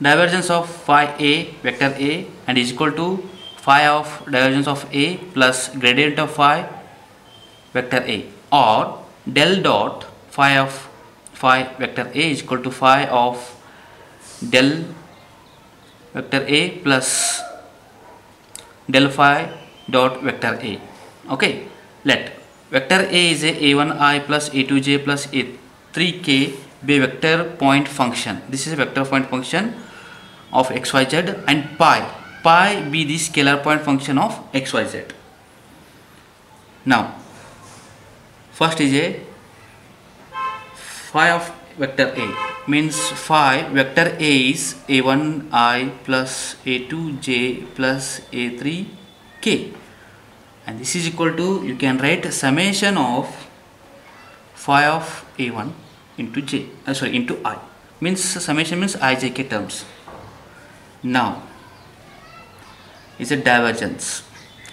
divergence of phi A, vector A, and is equal to phi of divergence of A plus gradient of phi, vector A, or del dot phi of phi vector A is equal to phi of del vector A plus del phi dot vector A. Okay, let vector A is a a1i plus a2j plus a3k be vector point function. This is a vector point function of xyz, and pi be the scalar point function of xyz. Now first is a phi of vector A, means phi vector A is a1i plus a2j plus a3k, and this is equal to, you can write summation of phi of a1 into j, into I, means summation means ijk terms. Now is a divergence.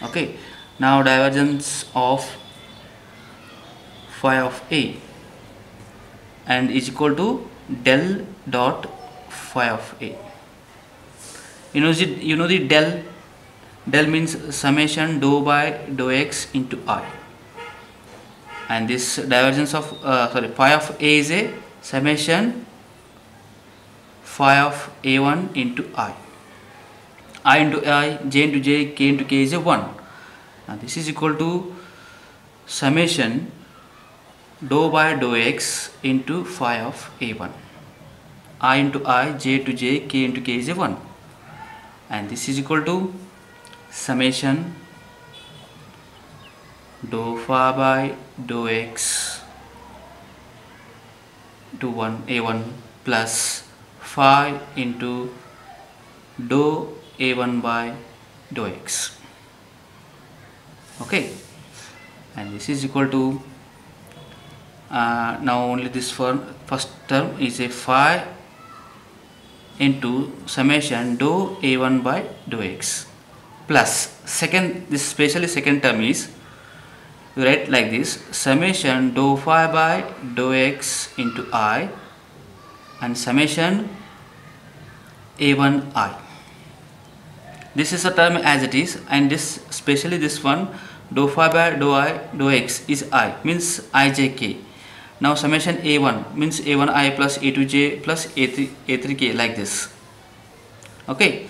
Okay, now divergence of phi of A and is equal to del dot phi of A. You know the del means summation dou by dou x into I, and this divergence of phi of A is a summation phi of A1 into I into I, j into j, k into k is a 1. Now this is equal to summation dou by dou x into phi of a1, I into I, j to j, k into k is a 1, and this is equal to summation dou phi by dou x to 1 a1 plus phi into dou a1 by dou x. Okay, and this is equal to now only this first term is a phi into summation dou a1 by dou x plus this specially second term is, you write like this, summation dou phi by dou x into I and summation a1 I. This is a term as it is, and this especially this one dou phi by dou I dou x is I, means ijk. Now summation a1 means a1i plus a2j plus a3k, like this. Okay,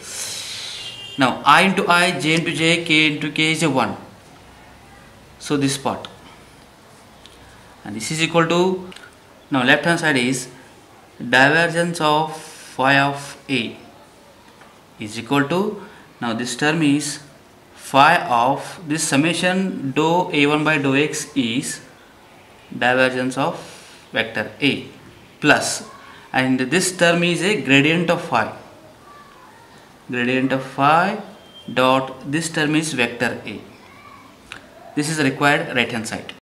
now I into I, j into j, k into k is a 1, so this part, and this is equal to, now left hand side is divergence of phi of A is equal to, now this term is phi of this summation dou a1 by dou x is divergence of vector A plus, and this term is a gradient of phi dot, this term is vector A. This is required right hand side.